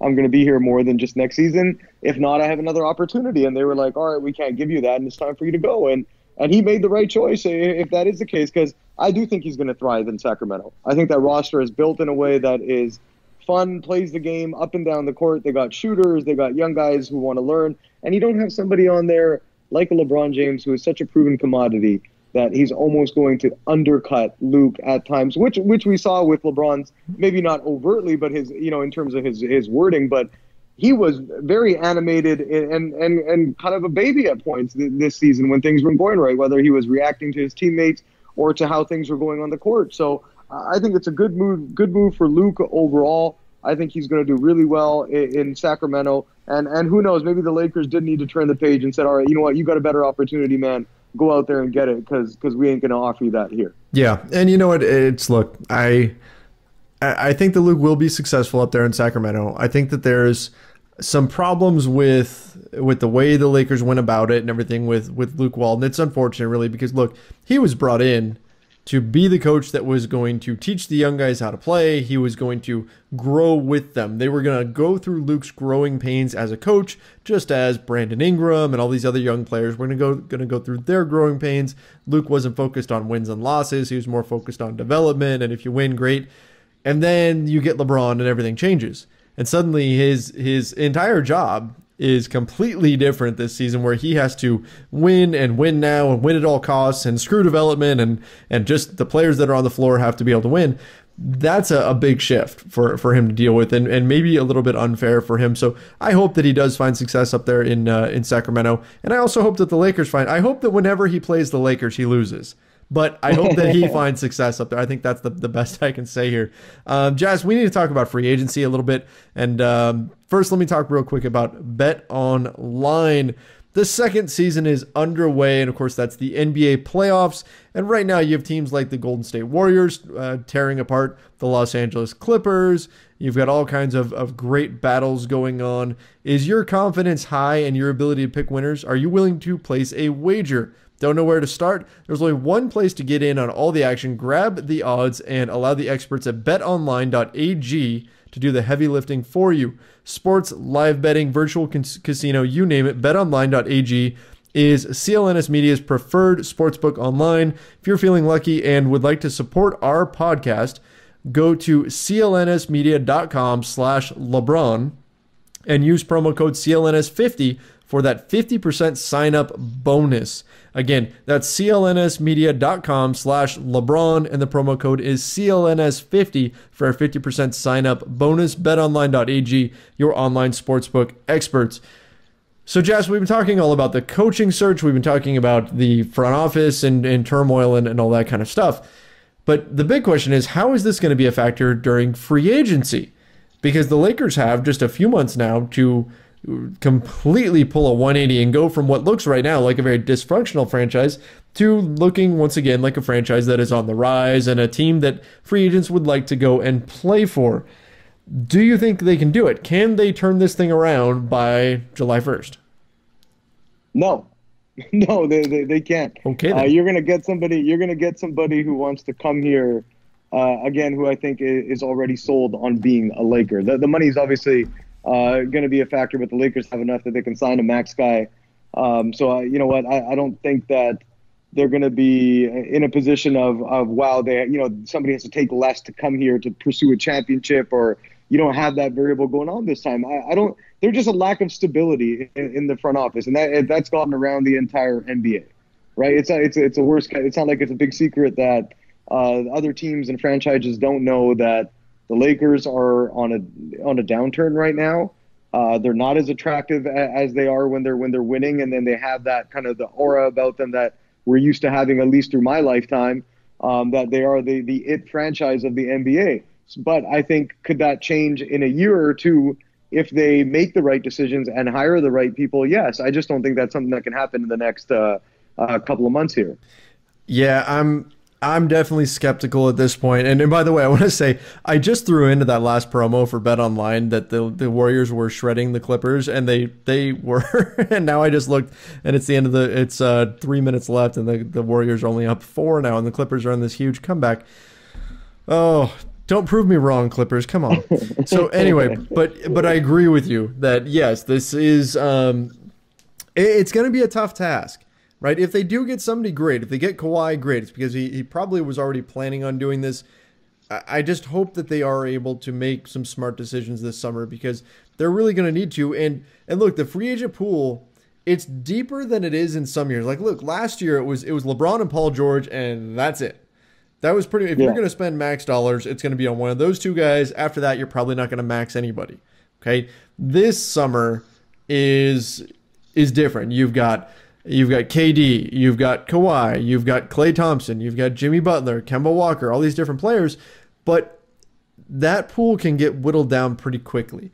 I'm going to be here more than just next season. If not, I have another opportunity. And they were like, all right, we can't give you that, and it's time for you to go. And and he made the right choice if that is the case, because I do think he's going to thrive in Sacramento. I think that roster is built in a way that is fun, plays the game up and down the court. They got shooters. They got young guys who want to learn. And you don't have somebody on there like a LeBron James, who is such a proven commodity that he's almost going to undercut Luke at times, which which we saw with LeBron's, maybe not overtly, but his, you know, in terms of his his wording. But he was very animated and and and kind of a baby at points this season when things weren't going right, whether he was reacting to his teammates or to how things were going on the court. So I think it's a good move, good move for Luke overall. I think he's going to do really well in, in Sacramento. And and who knows, maybe the Lakers did need to turn the page and said, all right, you know what, you got a better opportunity, man. Go out there and get it, because because we ain't going to offer you that here. Yeah, and you know what, it's, look, I, I think that Luke will be successful up there in Sacramento. I think that there's some problems with with the way the Lakers went about it and everything with, with Luke Walton. It's unfortunate, really, because, look, he was brought in to be the coach that was going to teach the young guys how to play. He was going to grow with them. They were going to go through Luke's growing pains as a coach, just as Brandon Ingram and all these other young players were going to go, going to go through their growing pains. Luke wasn't focused on wins and losses. He was more focused on development, and if you win, great. And then you get LeBron and everything changes. And suddenly his his entire job is completely different this season, where he has to win and win now and win at all costs and screw development, and and just the players that are on the floor have to be able to win. That's a, a big shift for, for him to deal with, and, and maybe a little bit unfair for him. So I hope that he does find success up there in uh, in Sacramento. And I also hope that the Lakers find, I hope that whenever he plays the Lakers, he loses. But I hope that he finds success up there. I think that's the, the best I can say here. Um, Jazz, we need to talk about free agency a little bit. And um, first, let me talk real quick about Bet Online. The second season is underway, and of course, that's the N B A playoffs. And right now, you have teams like the Golden State Warriors uh, tearing apart the Los Angeles Clippers. You've got all kinds of, of great battles going on. Is your confidence high and your ability to pick winners? Are you willing to place a wager? Don't know where to start? There's only one place to get in on all the action. Grab the odds and allow the experts at bet online dot a g to do the heavy lifting for you. Sports, live betting, virtual cas- casino, you name it, bet online dot a g is C L N S Media's preferred sportsbook online. If you're feeling lucky and would like to support our podcast, go to c l n s media dot com slash LeBron and use promo code C L N S fifty for that fifty percent sign-up bonus. Again, that's c l n s media dot com slash LeBron, and the promo code is C L N S fifty for a fifty percent sign-up bonus. bet online dot a g, your online sportsbook experts. So, Jazz, we've been talking all about the coaching search. We've been talking about the front office and, and turmoil and, and all that kind of stuff. But the big question is, how is this going to be a factor during free agency? Because the Lakers have just a few months now to completely pull a one eighty and go from what looks right now like a very dysfunctional franchise to looking once again like a franchise that is on the rise and a team that free agents would like to go and play for. Do you think they can do it? Can they turn this thing around by July first? No. No, they they, they can't. Okay. Uh, you're going to get somebody you're going to get somebody who wants to come here uh, again, who I think is already sold on being a Laker. The the money is obviously Uh, going to be a factor, but the Lakers have enough that they can sign a max guy. Um, so, uh, you know what, I, I don't think that they're going to be in a position of, of wow, they, you know, somebody has to take less to come here to pursue a championship, or you don't have that variable going on this time. I, I don't. There's just a lack of stability in, in the front office, and that that's gotten around the entire N B A, right? It's a, it's a, it's a worse. It's not like it's a big secret that uh, other teams and franchises don't know that the Lakers are on a on a downturn right now. Uh, they're not as attractive as they are when they're when they're winning, and then they have that kind of the aura about them that we're used to having, at least through my lifetime, um, that they are the the it franchise of the N B A. But I think, could that change in a year or two if they make the right decisions and hire the right people? Yes. I just don't think that's something that can happen in the next uh, uh, couple of months here. Yeah, I'm I'm definitely skeptical at this point. And, and by the way, I want to say, I just threw into that last promo for Bet Online that the, the Warriors were shredding the Clippers, and they they were. And now I just looked, and it's the end of the, it's uh, three minutes left, and the, the Warriors are only up four now, and the Clippers are on this huge comeback. Oh, don't prove me wrong, Clippers. Come on. So anyway, but but I agree with you that, yes, this is um, it, it's going to be a tough task, right? If they do get somebody great, if they get Kawhi, great. It's because he, he probably was already planning on doing this. I, I just hope that they are able to make some smart decisions this summer, because they're really going to need to. And and look, the free agent pool, it's deeper than it is in some years. Like, look, last year it was it was LeBron and Paul George, and that's it. That was pretty, if yeah. you're going to spend max dollars, it's going to be on one of those two guys. After that, you're probably not going to max anybody. Okay. This summer is, is different. You've got, you've got K D, you've got Kawhi, you've got Klay Thompson, you've got Jimmy Butler, Kemba Walker, all these different players, but that pool can get whittled down pretty quickly.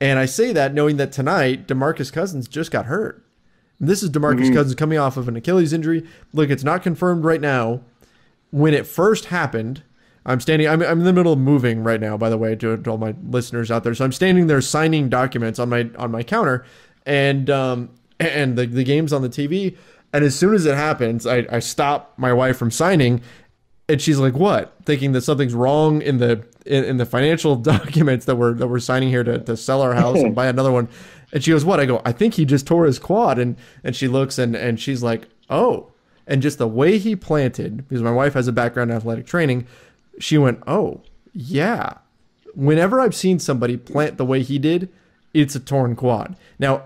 And I say that knowing that tonight, DeMarcus Cousins just got hurt. And this is DeMarcus mm-hmm. Cousins coming off of an Achilles injury. Look, it's not confirmed right now. When it first happened, I'm standing, I'm, I'm in the middle of moving right now, by the way, to, to all my listeners out there. So I'm standing there signing documents on my, on my counter, and, um, and the, the game's on the T V. And as soon as it happens, I, I stop my wife from signing, and she's like, what? Thinking that something's wrong in the, in, in the financial documents that we're, that we're signing here to, to sell our house and buy another one. And she goes, what? I go, I think he just tore his quad. And, and she looks and, and she's like, oh. And just the way he planted, because my wife has a background in athletic training, she went, oh, yeah. Whenever I've seen somebody plant the way he did, it's a torn quad. Now,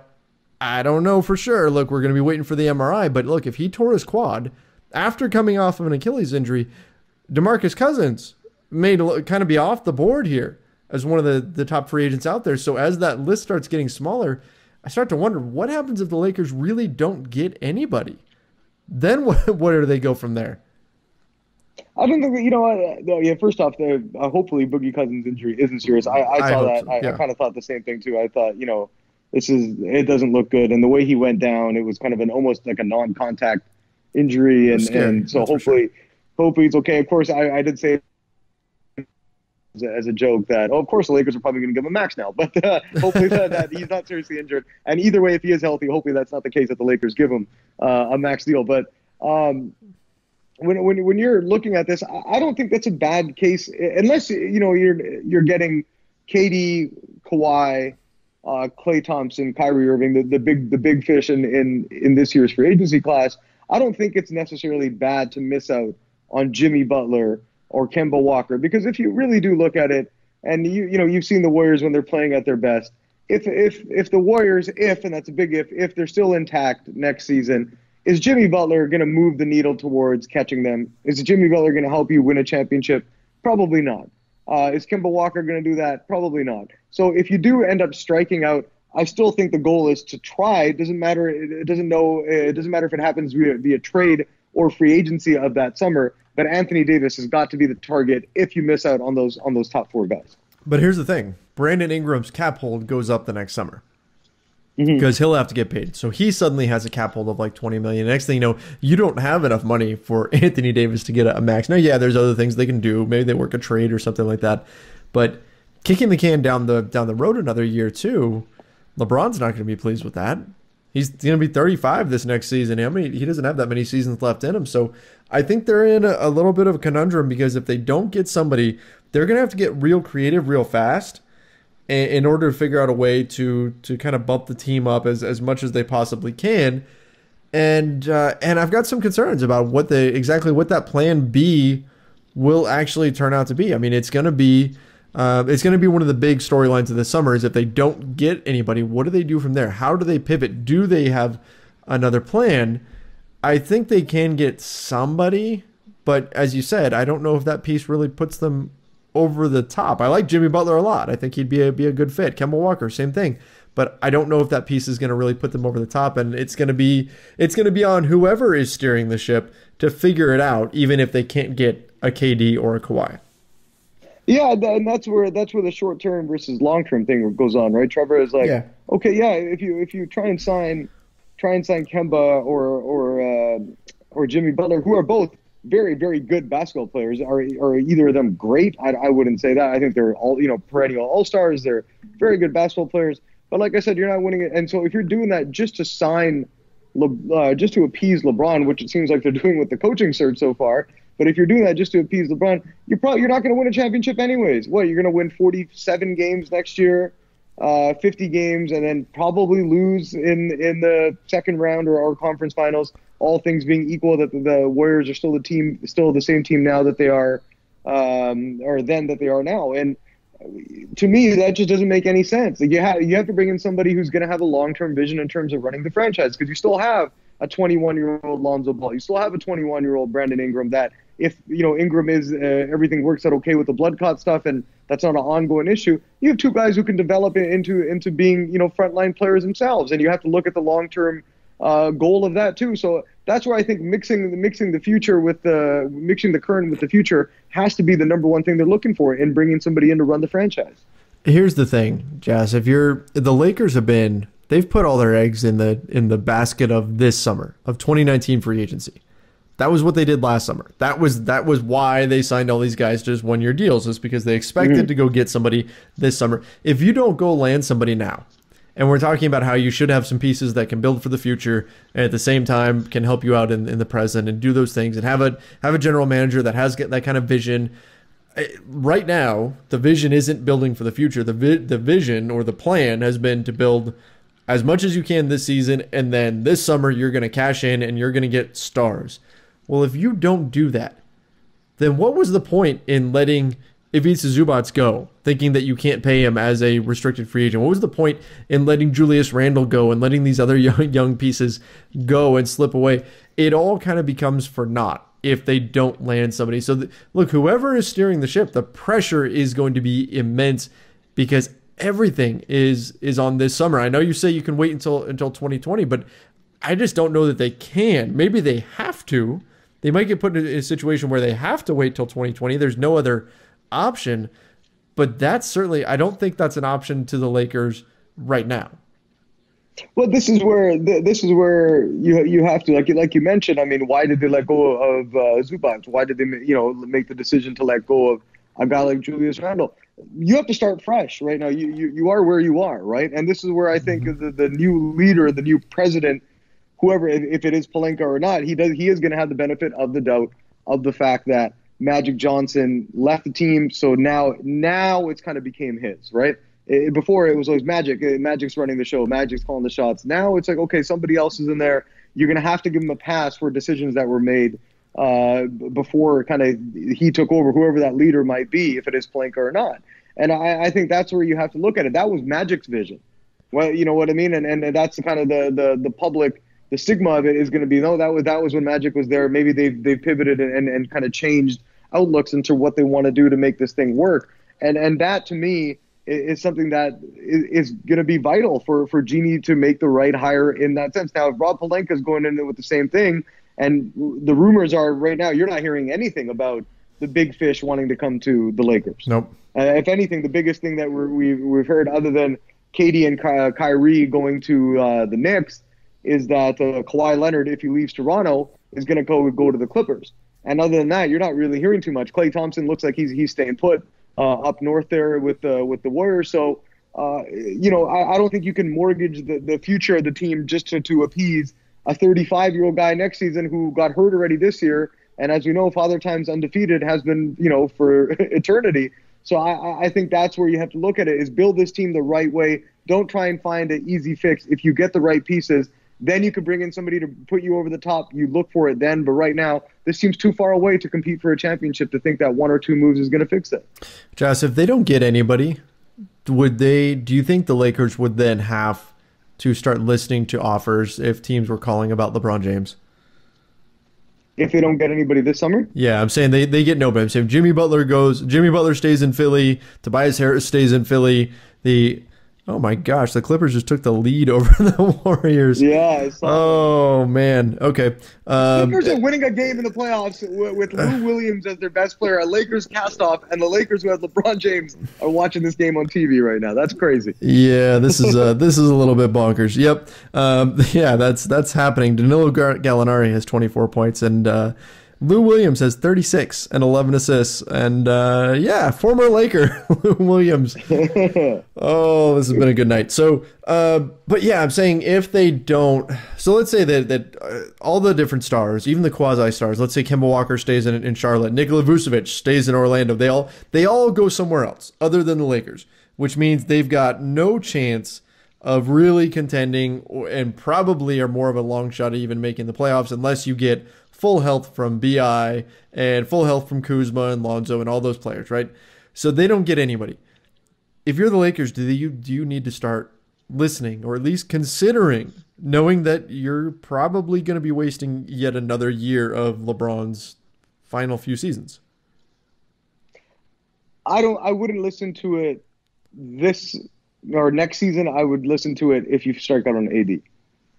I don't know for sure. Look, we're going to be waiting for the M R I. But look, if he tore his quad after coming off of an Achilles injury, DeMarcus Cousins may kind of be off the board here as one of the, the top free agents out there. So as that list starts getting smaller, I start to wonder, what happens if the Lakers really don't get anybody? Then what, where do they go from there? I don't think that, you know, I, no, yeah, first off, the, uh, hopefully Boogie Cousins' injury isn't serious. I, I saw I that. So. I, yeah. I kind of thought the same thing, too. I thought, you know, this is, it doesn't look good. And the way he went down, it was kind of an almost like a non-contact injury. And, and so That's hopefully sure. hopefully it's okay. Of course, I, I did say as a joke that, oh, of course the Lakers are probably going to give him max now. But uh, hopefully that, that he's not seriously injured. And either way, if he is healthy, hopefully that's not the case that the Lakers give him uh, a max deal. But um, when when when you're looking at this, I don't think that's a bad case, unless you know you're you're getting K D, Kawhi, uh, Klay Thompson, Kyrie Irving, the, the big the big fish in, in in this year's free agency class. I don't think it's necessarily bad to miss out on Jimmy Butler or Kemba Walker, because if you really do look at it, and you you know you've seen the Warriors when they're playing at their best. If if if the Warriors, if and that's a big if, if they're still intact next season, is Jimmy Butler going to move the needle towards catching them? Is Jimmy Butler going to help you win a championship? Probably not. Uh, is Kemba Walker going to do that? Probably not. So if you do end up striking out, I still think the goal is to try. It doesn't matter. It doesn't know. It doesn't matter if it happens via, via trade or free agency of that summer. But Anthony Davis has got to be the target if you miss out on those on those top four guys. But here's the thing. Brandon Ingram's cap hold goes up the next summer mm-hmm. because he'll have to get paid. So he suddenly has a cap hold of like twenty million dollars. Next thing you know, you don't have enough money for Anthony Davis to get a max. Now, yeah, there's other things they can do. Maybe they work a trade or something like that. But kicking the can down the down the road another year too, LeBron's not going to be pleased with that. He's going to be thirty-five this next season. I mean, he doesn't have that many seasons left in him. So I think they're in a, a little bit of a conundrum, because if they don't get somebody, they're going to have to get real creative real fast in, in order to figure out a way to to kind of bump the team up as, as much as they possibly can. And uh, and I've got some concerns about what the exactly what that plan B will actually turn out to be. I mean, it's going to be uh, it's going to be one of the big storylines of the summer is if they don't get anybody, what do they do from there? How do they pivot? Do they have another plan? I think they can get somebody, but as you said, I don't know if that piece really puts them over the top. I like Jimmy Butler a lot. I think he'd be a, be a good fit. Kemba Walker, same thing. But I don't know if that piece is going to really put them over the top, and it's going to be it's going to be on whoever is steering the ship to figure it out, even if they can't get a K D or a Kawhi. Yeah, and that's where that's where the short term versus long term thing goes on, right? Trevor is like, yeah. okay, yeah, if you if you try and sign try and sign Kemba or or uh, or Jimmy Butler, who are both very very good basketball players, are are either of them great? I, I wouldn't say that. I think they're all you know perennial all stars. They're very good basketball players. But like I said, you're not winning it. And so if you're doing that just to sign, Le, uh, just to appease LeBron, which it seems like they're doing with the coaching search so far, but if you're doing that just to appease LeBron, you're probably you're not going to win a championship anyways. What, you're going to win forty-seven games next year, uh, fifty games, and then probably lose in, in the second round or our conference finals, all things being equal, that the, the Warriors are still the team, still the same team now that they are, um, or then that they are now. And to me, that just doesn't make any sense. Like you, ha- you have to bring in somebody who's going to have a long-term vision in terms of running the franchise, because you still have a twenty-one-year-old Lonzo Ball. You still have a twenty-one-year-old Brandon Ingram that if you know Ingram is uh, everything works out okay with the blood clot stuff and that's not an ongoing issue, you have two guys who can develop into into being you know frontline players themselves, and you have to look at the long-term uh, goal of that too. So that's where I think mixing mixing the future with the mixing the current with the future has to be the number one thing they're looking for in bringing somebody in to run the franchise. Here's the thing, Jazz. If you're the Lakers have been, they've put all their eggs in the in the basket of this summer of twenty nineteen free agency. That was what they did last summer. That was that was why they signed all these guys to just one year deals, is because they expected mm-hmm. to go get somebody this summer. If you don't go land somebody now. And we're talking about how you should have some pieces that can build for the future and at the same time can help you out in, in the present and do those things and have a have a general manager that has that kind of vision. Right now, the vision isn't building for the future. The vi- the vision or the plan has been to build as much as you can this season, and then this summer you're going to cash in and you're going to get stars. Well, if you don't do that, then what was the point in letting Ivica Zubac go, thinking that you can't pay him as a restricted free agent? What was the point in letting Julius Randle go and letting these other young, young pieces go and slip away? It all kind of becomes for naught if they don't land somebody. So th- look, whoever is steering the ship, the pressure is going to be immense because everything is is on this summer. I know you say you can wait until until twenty twenty, but I just don't know that they can. Maybe they have to. They might get put in a situation where they have to wait till twenty twenty. There's no other option, but that's certainly, I don't think that's an option to the Lakers right now. Well, this is where this is where you you have to, like you like you mentioned. I mean, why did they let go of uh, Zubac? Why did they you know make the decision to let go of a guy like Julius Randle? You have to start fresh right now. You you you are where you are, right? And this is where I think mm-hmm. the, the new leader, the new president, whoever, if, if it is Pelinka or not, he does he is going to have the benefit of the doubt of the fact that Magic Johnson left the team, so now now it's kind of became his, right? It, before it was always Magic. Magic's running the show. Magic's calling the shots. Now it's like, okay, somebody else is in there. You're going to have to give him a pass for decisions that were made uh, before kind of he took over, whoever that leader might be, if it is Pelinka or not. And I, I think that's where you have to look at it. That was Magic's vision. Well, you know what I mean? And and that's kind of the the the public, the stigma of it is going to be, no, that was that was when Magic was there. Maybe they've, they've pivoted and, and, and kind of changed outlooks into what they want to do to make this thing work. And and that, to me, is, is something that is, is going to be vital for, for Jeannie to make the right hire in that sense. Now, if Rob Pelinka is going in with the same thing, and the rumors are right now, you're not hearing anything about the big fish wanting to come to the Lakers. Nope. Uh, if anything, the biggest thing that we're, we've, we've heard, other than K D and Ky- Kyrie going to uh, the Knicks, is that uh, Kawhi Leonard, if he leaves Toronto, is going to go, go to the Clippers. And other than that, you're not really hearing too much. Klay Thompson looks like he's he's staying put uh, up north there with the uh, with the Warriors. So, uh, you know, I, I don't think you can mortgage the, the future of the team just to, to appease a thirty-five-year-old guy next season who got hurt already this year. And as we know, Father Time's undefeated has been, you know, for eternity. So I, I think that's where you have to look at it, is build this team the right way. Don't try and find an easy fix. If you get the right pieces, Then you could bring in somebody to put you over the top. You look for it then. But right now, this seems too far away to compete for a championship to think that one or two moves is going to fix it. Josh, if they don't get anybody, would they? Do you think the Lakers would then have to start listening to offers if teams were calling about LeBron James? If they don't get anybody this summer? Yeah, I'm saying they, they get nobody. I'm saying Jimmy Butler goes, Jimmy Butler stays in Philly, Tobias Harris stays in Philly, the... Oh, my gosh. The Clippers just took the lead over the Warriors. Yeah. Oh, man. Okay. Um, Clippers are winning a game in the playoffs with Lou Williams as their best player, a Lakers cast-off, and the Lakers who had LeBron James are watching this game on T V right now. That's crazy. Yeah, this is uh, this is a little bit bonkers. Yep. Um, yeah, that's that's happening. Danilo Gallinari has twenty-four points, and uh, Lou Williams has thirty-six and eleven assists. And, uh, yeah, former Laker, Lou Williams. Oh, this has been a good night. So, uh, but, yeah, I'm saying if they don't – so let's say that, that uh, all the different stars, even the quasi-stars, let's say Kemba Walker stays in, in Charlotte, Nikola Vucevic stays in Orlando. They all, they all go somewhere else other than the Lakers, which means they've got no chance of really contending and probably are more of a long shot at even making the playoffs unless you get – full health from B I and full health from Kuzma and Lonzo and all those players, right? So they don't get anybody. If you're the Lakers, do you do you need to start listening or at least considering, knowing that you're probably going to be wasting yet another year of LeBron's final few seasons? I don't. I wouldn't listen to it this or next season. I would listen to it if you strike out on A D.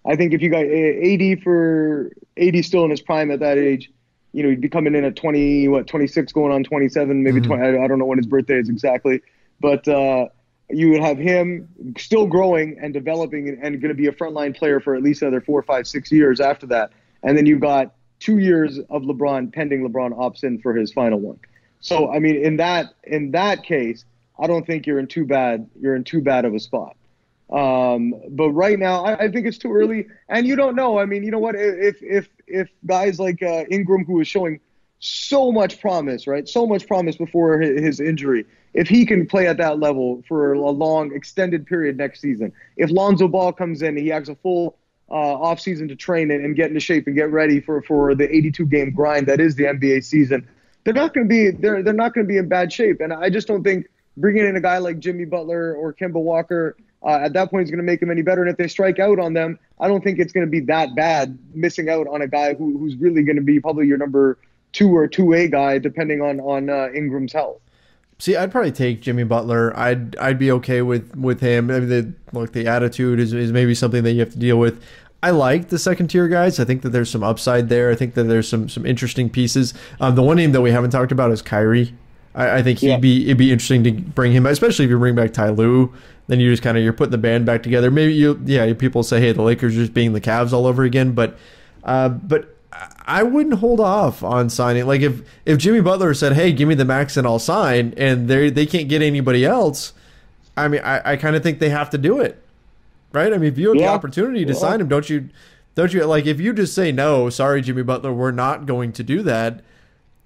I think if you got A D for A D still in his prime at that age, you know, he'd be coming in at twenty, what, twenty-six, going on twenty-seven, maybe mm-hmm. twenty. I, I don't know when his birthday is exactly, but uh, you would have him still growing and developing and, and going to be a frontline player for at least another four, five, six years after that. And then you've got two years of LeBron pending LeBron opts in for his final one. So, I mean, in that in that case, I don't think you're in too bad. You're in too bad of a spot. Um, but right now, I, I think it's too early, and you don't know. I mean, you know what? If if if guys like uh, Ingram, who was showing so much promise, right, so much promise before his injury, if he can play at that level for a long, extended period next season, if Lonzo Ball comes in, and he has a full uh, off season to train and, and get into shape and get ready for for the eighty-two game grind that is the N B A season. They're not going to be they're they're not going to be in bad shape, and I just don't think bringing in a guy like Jimmy Butler or Kemba Walker. Uh, at that point, it's going to make them any better. And if they strike out on them, I don't think it's going to be that bad missing out on a guy who, who's really going to be probably your number two or two A guy, depending on on uh, Ingram's health. See, I'd probably take Jimmy Butler. I'd I'd be okay with with him. I mean, the, look, the attitude is, is maybe something that you have to deal with. I like the second tier guys. I think that there's some upside there. I think that there's some some interesting pieces. Um, the one name that we haven't talked about is Kyrie. I, I think he'd yeah. be it'd be interesting to bring him, especially if you bring back Ty Lue. Then you just kind of you're putting the band back together. Maybe you yeah people say, hey, the Lakers are just being the Cavs all over again, but uh, but I wouldn't hold off on signing. Like if if Jimmy Butler said, hey, give me the max and I'll sign, and they they can't get anybody else. I mean, I, I kind of think they have to do it, right? I mean, if you have yeah. the opportunity to yeah. sign him, don't you don't you like if you just say no, sorry, Jimmy Butler, we're not going to do that,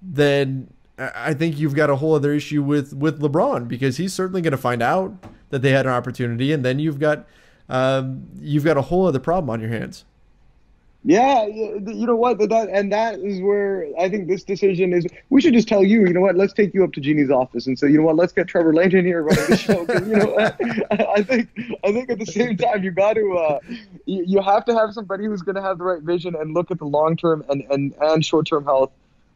then. I think you've got a whole other issue with, with LeBron because he's certainly going to find out that they had an opportunity, and then you've got um, you've got a whole other problem on your hands. Yeah, you know what, that, and that is where I think this decision is. We should just tell you, you know what, let's take you up to Jeannie's office and say, you know what, let's get Trevor Lane in here running the show. You know, I think I think at the same time you got to uh, you, you have to have somebody who's going to have the right vision and look at the long term and and, and short term health.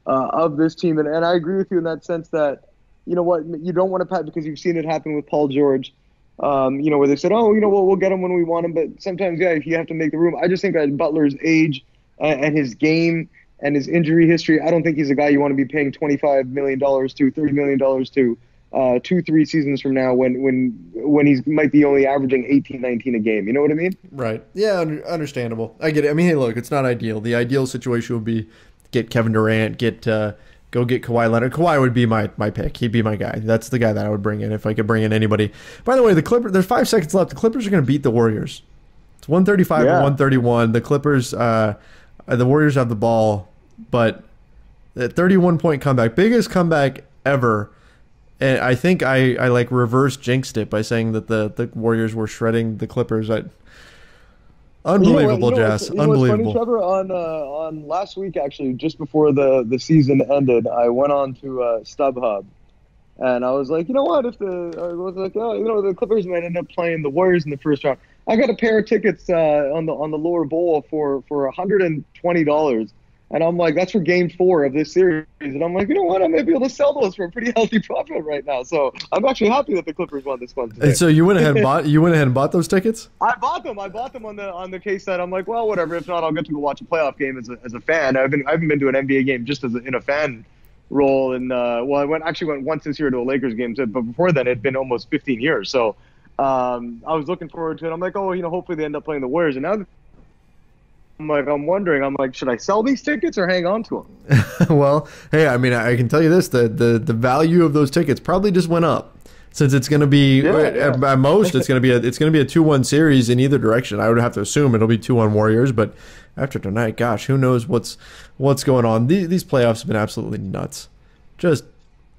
Uh, of this team, and, and I agree with you in that sense that, you know what, you don't want to pat because you've seen it happen with Paul George, um, you know, where they said, oh, you know, we'll, we'll get him when we want him, but sometimes, yeah, if you have to make the room, I just think at Butler's age uh, and his game and his injury history, I don't think he's a guy you want to be paying twenty-five million dollars to, thirty million dollars to, uh, two, three seasons from now when when when he's might be only averaging eighteen, nineteen a game. You know what I mean? Right. Yeah, un- understandable. I get it. I mean, hey, look, it's not ideal. The ideal situation would be get Kevin Durant, get uh, go get Kawhi Leonard. Kawhi would be my, my pick. He'd be my guy. That's the guy that I would bring in if I could bring in anybody. By the way, the Clippers, there's five seconds left. The Clippers are going to beat the Warriors. It's one thirty-five yeah. to one thirty-one. The Clippers, uh, the Warriors have the ball, but that thirty-one point comeback, biggest comeback ever. And I think I, I like reverse jinxed it by saying that the, the Warriors were shredding the Clippers. I Unbelievable, you know, Jazz. You know, Unbelievable. Funny, Trevor, on uh, on last week, actually, just before the, the season ended, I went on to uh, StubHub, and I was like, you know what? If the I was like, oh, you know, the Clippers might end up playing the Warriors in the first round. I got a pair of tickets uh, on the on the lower bowl for for one hundred twenty dollars, and I'm like, that's for Game Four of this series, and I'm like, you know what? I may be able to sell those for a pretty healthy profit right now. So I'm actually happy that the Clippers won this one today. And so you went ahead and bought you went ahead and bought those tickets? I bought them. I bought them on the on the case that I'm like, well, whatever. If not, I'll get to go watch a playoff game as a as a fan. I've been I haven't been to an N B A game just as a, in a fan role, and uh, well, I went actually went once this year to a Lakers game, but before then it'd been almost fifteen years. So. Um, I was looking forward to it. I'm like, oh, you know, hopefully they end up playing the Warriors. And now I'm like, I'm wondering, I'm like, should I sell these tickets or hang on to them? Well, hey, I mean, I can tell you this, the, the, the value of those tickets probably just went up since it's going to be, yeah, at, yeah. at most, it's going to be a, it's going to be a two one series in either direction. I would have to assume it'll be two one Warriors, but after tonight, gosh, who knows what's, what's going on. These, these playoffs have been absolutely nuts. Just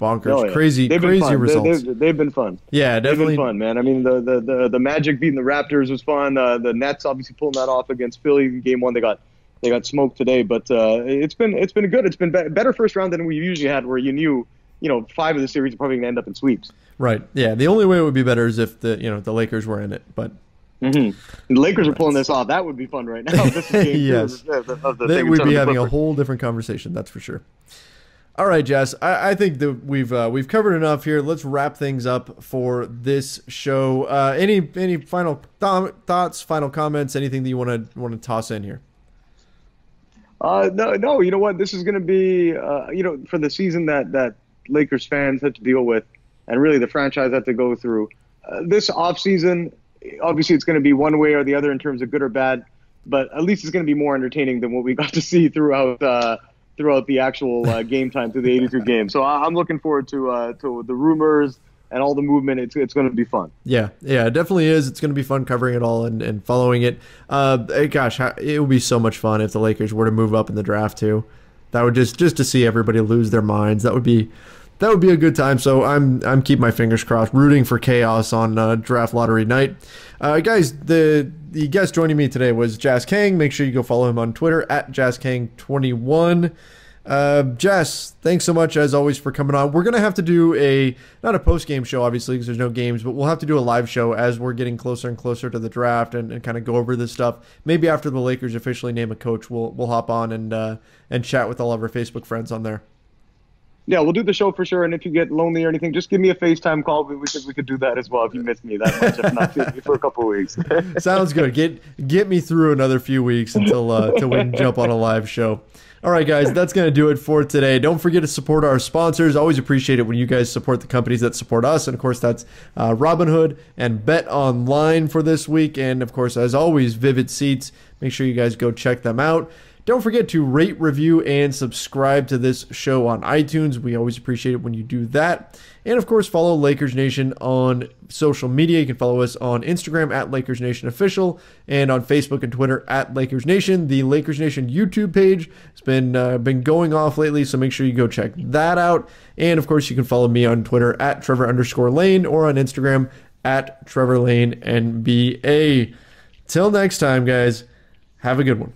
bonkers. Oh, yeah. Crazy, they've crazy results. They, they've, they've been fun. Yeah, definitely. They've been fun, man. I mean, the, the, the, the Magic beating the Raptors was fun. Uh, the Nets obviously pulling that off against Philly in game one. They got they got smoked today, but uh, it's been it's been good. It's been be better first round than we usually had, where you knew, you know, five of the series are probably going to end up in sweeps. Right. Yeah. The only way it would be better is if the you know the Lakers were in it, but. Mm-hmm. The Lakers are pulling this off. That would be fun right now. This is game yes. Two of the, of the they, we'd be having a whole different conversation. That's for sure. All right, Jazz. I, I think that we've uh, we've covered enough here. Let's wrap things up for this show. Uh, any any final th thoughts, final comments, anything that you want to want to toss in here? Uh, no, no. You know what? This is going to be uh, you know for the season that that Lakers fans had to deal with, and really the franchise had to go through uh, this offseason. Obviously, it's going to be one way or the other in terms of good or bad, but at least it's going to be more entertaining than what we got to see throughout. Uh, throughout the actual uh, game time through the eighty-two game. So I'm looking forward to uh, to the rumors and all the movement. It's, it's going to be fun. Yeah, yeah, it definitely is. It's going to be fun covering it all and, and following it. Uh, gosh, it would be so much fun if the Lakers were to move up in the draft too. That would just just to see everybody lose their minds. That would be that would be a good time. So I'm I'm keeping my fingers crossed, rooting for chaos on uh, draft lottery night. Uh, guys, the the guest joining me today was Jazz Kang. Make sure you go follow him on Twitter at Jazz Kang twenty-one. Uh, Jazz, thanks so much as always for coming on. We're gonna have to do a not a post game show, obviously, because there's no games, but we'll have to do a live show as we're getting closer and closer to the draft and, and kind of go over this stuff. Maybe after the Lakers officially name a coach, we'll we'll hop on and uh, and chat with all of our Facebook friends on there. Yeah, we'll do the show for sure, and if you get lonely or anything, just give me a FaceTime call. We could we could do that as well if you miss me that much. If not, see me for a couple of weeks. Sounds good. Get get me through another few weeks until uh, until we can jump on a live show. All right, guys, that's going to do it for today. Don't forget to support our sponsors. Always appreciate it when you guys support the companies that support us. And, of course, that's uh, Robinhood and Bet Online for this week. And, of course, as always, Vivid Seats. Make sure you guys go check them out. Don't forget to rate, review, and subscribe to this show on iTunes. We always appreciate it when you do that. And, of course, follow Lakers Nation on social media. You can follow us on Instagram at Lakers Nation Official and on Facebook and Twitter at Lakers Nation. The Lakers Nation YouTube page has been, uh, been going off lately, so make sure you go check that out. And, of course, you can follow me on Twitter at Trevor underscore Lane or on Instagram at Trevor Lane N B A. Till next time, guys, have a good one.